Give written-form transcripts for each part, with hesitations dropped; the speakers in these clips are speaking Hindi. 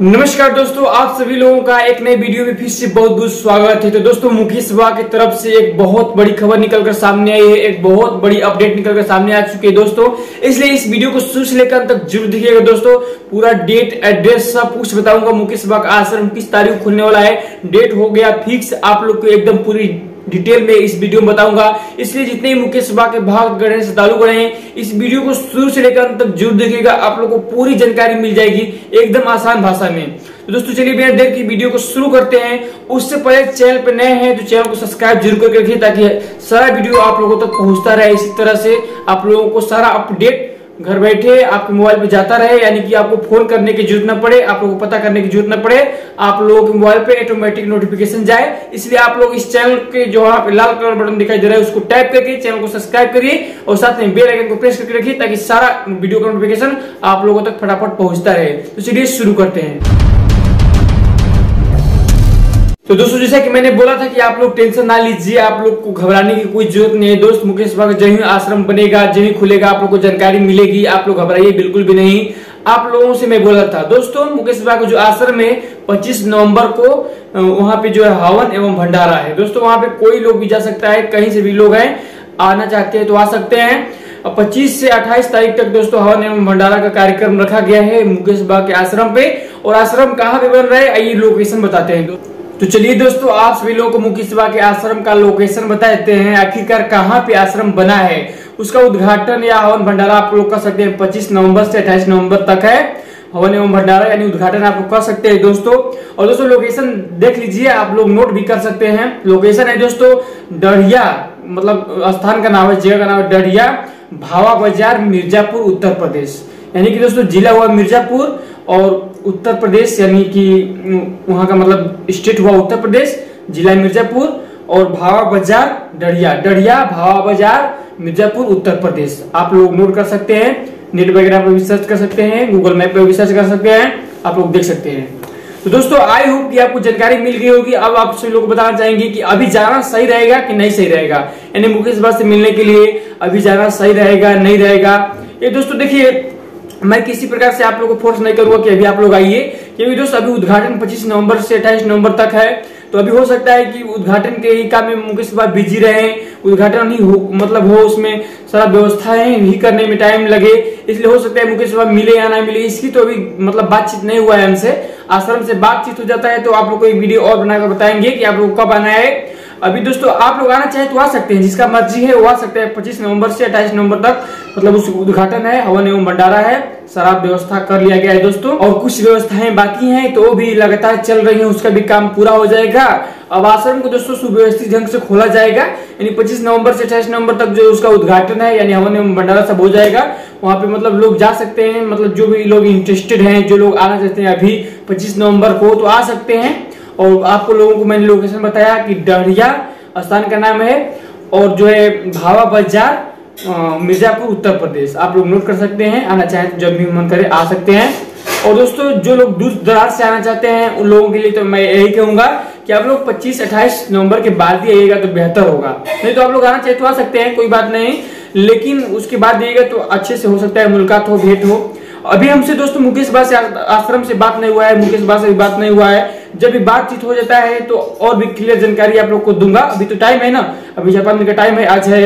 नमस्कार दोस्तों, आप सभी लोगों का एक नए वीडियो में फिर से बहुत स्वागत है। तो दोस्तों, मुकेश बाबा की तरफ से एक बहुत बड़ी खबर निकलकर सामने आई है, एक बहुत बड़ी अपडेट निकलकर सामने आ चुकी है दोस्तों। इसलिए इस वीडियो को शुरू से लेकर तक जरूर देखिएगा दोस्तों। पूरा डेट, एड्रेस, सब कुछ बताऊंगा। मुकेश बाबा का आश्रम किस तारीख को खुलने वाला है, डेट हो गया फिक्स, आप लोग को एकदम पूरी डिटेल में इस वीडियो में बताऊंगा। इसलिए जितने ही मुकेश बाबा के भक्त गण से ताल्लुक रहे हैं, इस वीडियो को शुरू से लेकर अंत तक जरूर देखिएगा, आप लोगों को पूरी जानकारी मिल जाएगी एकदम आसान भाषा में। तो दोस्तों चलिए बिना देर की वीडियो को शुरू करते हैं। उससे पहले चैनल पर नए हैं तो चैनल को सब्सक्राइब जरूर करके रखिए, ताकि सारा वीडियो आप लोगों तक पहुंचता रहे। इसी तरह से आप लोगों को सारा अपडेट घर बैठे आपके मोबाइल पे जाता रहे, यानी कि आपको फोन करने की जरूरत न पड़े, आप लोगों को पता करने की जरूरत न पड़े, आप लोगों के मोबाइल पे ऑटोमेटिक नोटिफिकेशन जाए। इसलिए आप लोग इस चैनल के जो यहाँ पे लाल कलर बटन दिखाई दे रहा है उसको टैप करके चैनल को सब्सक्राइब करिए और साथ में बेल आइकन को प्रेस करके रखिए, ताकि सारा वीडियो का नोटिफिकेशन आप लोगों तक फटाफट पहुंचता रहे। तो चलिए शुरू करते हैं। तो दोस्तों जैसा कि मैंने बोला था कि आप लोग टेंशन ना लीजिए, आप लोग को घबराने की कोई जरूरत नहीं है दोस्त। मुकेश बाबा जय हिंद आश्रम बनेगा, जय हिंद खुलेगा, आप लोग को जानकारी मिलेगी, आप लोग घबराइए बिल्कुल भी नहीं। आप लोगों से मैं बोला था दोस्तों, मुकेश बाबा को जो आश्रम है 25 नवंबर को वहां पे जो है हवन एवं भंडारा है दोस्तों। वहां पे कोई लोग भी जा सकता है, कहीं से भी लोग हैं, आना चाहते हैं तो आ सकते हैं। 25 से 28 तारीख तक दोस्तों हवन एवं भंडारा का कार्यक्रम रखा गया है मुकेश बाबा के आश्रम पे। और आश्रम कहाँ पे बन रहा है, ये लोकेशन बताते हैं। तो चलिए दोस्तों, आप सभी लोगों को मुकेश बाबा के आश्रम का लोकेशन बता देते हैं, आखिरकार कहाँ पे आश्रम बना है। उसका उद्घाटन या हवन भंडारा आप लोग कर सकते हैं, 25 नवंबर से 28 नवंबर तक है हवन एवं भंडारा, यानी उद्घाटन आप लोग कर सकते हैं दोस्तों। और दोस्तों लोकेशन देख लीजिए, आप लोग नोट भी कर सकते हैं। लोकेशन है दोस्तों डढ़िया, मतलब स्थान का नाम है, जगह का नाम है डढ़िया, भावा बाजार, मिर्जापुर, उत्तर प्रदेश। यानी कि दोस्तों जिला हुआ मिर्जापुर और उत्तर प्रदेश, यानी कि वहां का मतलब स्टेट हुआ उत्तर प्रदेश, जिला मिर्जापुर और भावा बाजार डढ़िया, डढ़िया भावा बाजार मिर्जापुर उत्तर प्रदेश। आप लोग नोट कर सकते हैं, नेट वगैरह पर भी सर्च कर सकते हैं, गूगल मैप पर भी सर्च कर सकते हैं, आप लोग देख सकते हैं। तो दोस्तों आई होप कि आपको जानकारी मिल गई होगी। अब आप सभी लोग बताना चाहेंगे कि अभी जाना सही रहेगा कि नहीं सही रहेगा, यानी मुकेश बाबा से मिलने के लिए अभी जाना सही रहेगा नहीं रहेगा। ये दोस्तों देखिए, मैं किसी प्रकार से आप लोगों को फोर्स नहीं करूंगा कि अभी आप लोग आइए, क्योंकि दोस्तों अभी उद्घाटन 25 नवंबर से 28 नवंबर तक है। तो अभी हो सकता है कि उद्घाटन के ही काम में मुकेश बाबा बिजी रहे, उद्घाटन ही हो, मतलब हो, उसमें सारा व्यवस्थाएं ही करने में टाइम लगे। इसलिए हो सकता है मुकेश बाबा मिले या ना मिले, इसकी तो अभी मतलब बातचीत नहीं हुआ है हमसे। आश्रम से बातचीत हो जाता है तो आप लोग को एक वीडियो और बनाकर बताएंगे कि आप लोग कब आना है। अभी दोस्तों आप लोग आना चाहे तो आ सकते हैं, जिसका मर्जी है वो आ सकते हैं। 25 नवंबर से 28 नवंबर तक मतलब उसका उद्घाटन है, हवन एवं भंडारा है, सारा व्यवस्था कर लिया गया है दोस्तों। और कुछ व्यवस्थाएं बाकी हैं तो वो भी लगातार चल रही है, उसका भी काम पूरा हो जाएगा। अब आश्रम को दोस्तों सुव्यवस्थित ढंग से खोला जाएगा, यानी 25 नवंबर से 28 नवंबर तक जो उसका उद्घाटन है, यानी हवन एवं भंडारा सब हो जाएगा। वहां पे मतलब लोग जा सकते हैं, मतलब जो भी लोग इंटरेस्टेड हैं, जो लोग आना चाहते हैं अभी 25 नवंबर को तो आ सकते हैं। और आपको लोगों को मैंने लोकेशन बताया कि डढ़िया स्थान का नाम है और जो है भावा बाजार मिर्जापुर उत्तर प्रदेश। आप लोग नोट कर सकते हैं, आना चाहें तो जब भी मन करे आ सकते हैं। और दोस्तों जो लोग दूर दराज से आना चाहते हैं उन लोगों के लिए तो मैं यही कहूंगा कि आप लोग 25-28 नवंबर के बाद ही आइएगा तो बेहतर होगा। नहीं तो आप लोग आना चाहे तो आ सकते हैं, कोई बात नहीं, लेकिन उसके बाद आइएगा तो अच्छे से हो सकता है मुलाकात हो, भेंट हो। अभी हमसे दोस्तों मुकेश बाबा से आश्रम से बात नहीं हुआ है, मुकेश बाबा से भी बात नहीं हुआ है। जब भी बातचीत हो जाता है तो और भी क्लियर जानकारी आप लोग को दूंगा। अभी तो टाइम है ना, अभी 4-5 दिन का टाइम है। आज है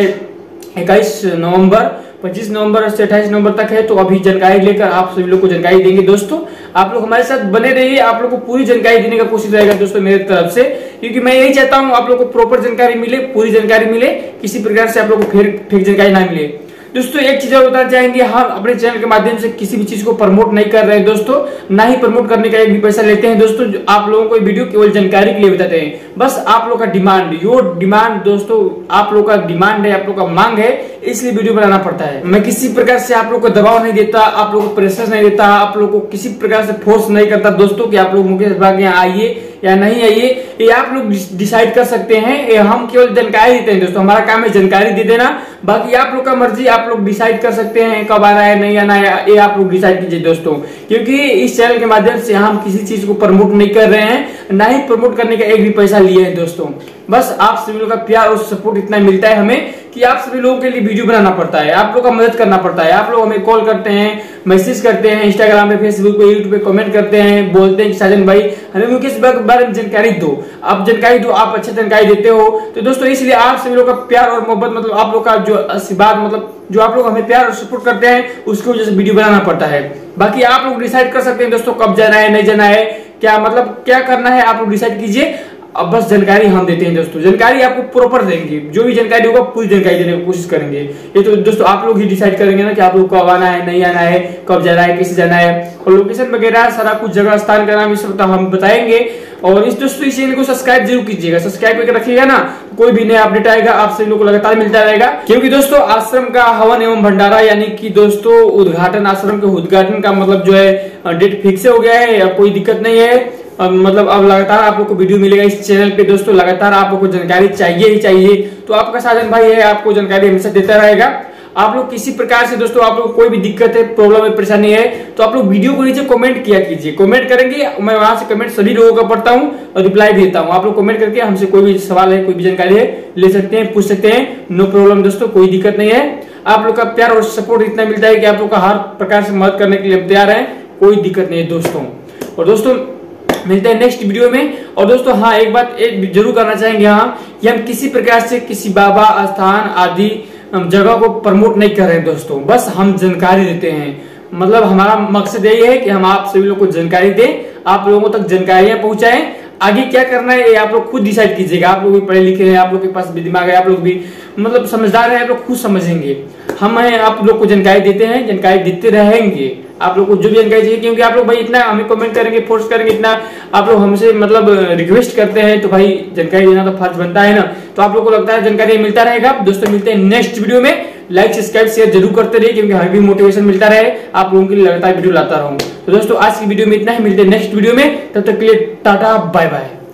21 नवंबर, 25 नवंबर से 28 नवंबर तक है, तो अभी जानकारी लेकर आप सभी लोग को जानकारी देंगे दोस्तों। आप लोग हमारे साथ बने रहिए, आप लोग को पूरी जानकारी देने का कोशिश रहेगा दोस्तों मेरे तरफ से, क्योंकि मैं यही चाहता हूँ आप लोग को प्रॉपर जानकारी मिले, पूरी जानकारी मिले, किसी प्रकार से आप लोग को फेक जानकारी ना मिले दोस्तों। एक चीज और बताना चाहेंगे, हम अपने चैनल के माध्यम से किसी भी चीज को प्रमोट नहीं कर रहे हैं दोस्तों, ना ही प्रमोट करने का एक भी पैसा लेते हैं दोस्तों। आप लोगों को वीडियो केवल जानकारी के लिए बताते हैं, बस आप लोग का डिमांड, योर डिमांड दोस्तों, आप लोग का डिमांड है, आप लोग का मांग है, इसलिए वीडियो बनाना पड़ता है। मैं किसी प्रकार से आप लोग को दबाव नहीं देता, आप लोग को प्रेशर नहीं देता, आप लोग को किसी प्रकार से फोर्स नहीं करता दोस्तों कि आप लोग मुकेश बाबा यहाँ आइए या नहीं आइए, ये आप लोग डिसाइड कर सकते हैं। ये हम केवल जानकारी देते हैं दोस्तों, हमारा काम है जानकारी दे देना, बाकी आप लोग का मर्जी, आप लोग डिसाइड कर सकते हैं कब आना है नहीं आना है, ये आप लोग डिसाइड कीजिए दोस्तों। क्योंकि इस चैनल के माध्यम से हम किसी चीज को प्रमोट नहीं कर रहे हैं, ना ही प्रमोट करने का एक भी पैसा लिए है दोस्तों। बस आप सभी लोग का प्यार और सपोर्ट इतना मिलता है हमें कि आप सभी लोगों के लिए वीडियो बनाना पड़ता है, आप लोग का मदद करना पड़ता है। आप लोग हमें कॉल करते हैं, मैसेज करते हैं, इंस्टाग्राम पे, फेसबुक पे, यूट्यूब पे कमेंट करते हैं, बोलते हैं कि साजन भाई हमें मुकेश बारे में जानकारी दो, आप जानकारी दो, आप अच्छी जानकारी देते हो। तो दोस्तों इसलिए आप सभी लोग का प्यार और मोहब्बत, मतलब आप लोग का जो आशीर्वाद, मतलब जो आप लोग हमें प्यार और सपोर्ट करते हैं, उसकी वजह से वीडियो बनाना पड़ता है। बाकी आप लोग डिसाइड कर सकते हैं दोस्तों, कब जाना है, नहीं जाना है, क्या मतलब क्या करना है, आप लोग डिसाइड कीजिए। अब बस जानकारी हम देते हैं दोस्तों, जानकारी आपको प्रॉपर देंगे, जो भी जानकारी होगा पूरी जानकारी देने की कोशिश करेंगे। ये तो दोस्तों आप लोग ही डिसाइड करेंगे ना कि आप लोग कब आना है, नहीं आना है, कब जाना है, कैसे जाना है, और लोकेशन वगैरह सारा कुछ, जगह स्थान का नाम, ये सब हम बताएंगे। और इस दोस्तों इस चैनल को सब्सक्राइब जरूर कीजिएगा, सब्सक्राइब करके रखिएगा ना, कोई भी नया अपडेट आएगा आप सभी लोगों को लगातार मिलता रहेगा। क्योंकि दोस्तों आश्रम का हवन एवं भंडारा यानी कि दोस्तों उद्घाटन, आश्रम के उद्घाटन का मतलब जो है डेट फिक्स हो गया है, कोई दिक्कत नहीं है। मतलब अब लगातार आप लोग को वीडियो मिलेगा इस चैनल पे दोस्तों, लगातार आप लोग को जानकारी चाहिए ही चाहिए। तो आपका साजन भाई है, आपको जानकारी हमेशा देता रहेगा। आप लोग किसी प्रकार से दोस्तों आप लोग कोई भी दिक्कत है, प्रॉब्लम है, परेशानी है, तो आप लोग वीडियो को नीचे कमेंट किया कीजिए, कमेंट करेंगे, मैं वहां से कमेंट सभी लोगों का पढ़ता हूँ और रिप्लाई भी देता हूँ। आप लोग कमेंट करके हमसे कोई भी सवाल है, कोई भी जानकारी है, ले सकते हैं, पूछ सकते हैं, नो प्रॉब्लम दोस्तों, कोई दिक्कत नहीं है। आप लोग का प्यार और सपोर्ट इतना मिलता है कि आप लोग का हर प्रकार से मदद करने के लिए तैयार है, कोई दिक्कत नहीं है दोस्तों। और दोस्तों मिलते हैं नेक्स्ट वीडियो में। और दोस्तों हाँ, एक बात एक जरूर करना चाहेंगे हाँ, कि हम किसी प्रकार से किसी बाबा, स्थान आदि जगह को प्रमोट नहीं कर रहे हैं दोस्तों, बस हम जानकारी देते हैं। मतलब हमारा मकसद यही है कि हम आप सभी लोग को जानकारी दें, आप लोगों तक जानकारियां पहुंचाएं। आगे क्या करना है ये आप लोग खुद डिसाइड कीजिएगा, आप लोग भी पढ़े लिखे हैं, आप लोग के पास भी दिमाग है, आप लोग भी मतलब समझदार है, आप लोग खुद समझेंगे। हम आप लोग को जानकारी देते हैं, जानकारी देते रहेंगे, आप लोग को जो भी जानकारी चाहिए। क्योंकि आप लोग भाई इतना हमें कमेंट करेंगे, फोर्स करेंगे, इतना आप लोग हमसे मतलब रिक्वेस्ट करते हैं, तो भाई जानकारी देना तो फर्ज बनता है ना। तो आप लोग को लगता है जानकारी मिलता रहेगा दोस्तों। मिलते हैं नेक्स्ट वीडियो में, लाइक सब्सक्राइब शेयर जरूर करते रहिए, क्योंकि हमें भी मोटिवेशन मिलता रहे, आप लोगों के लिए लगातार वीडियो लाता रहूँ। तो दोस्तों आज की वीडियो में इतना ही, मिलते हैं नेक्स्ट वीडियो में, तब तक के लिए टाटा बाय बाय।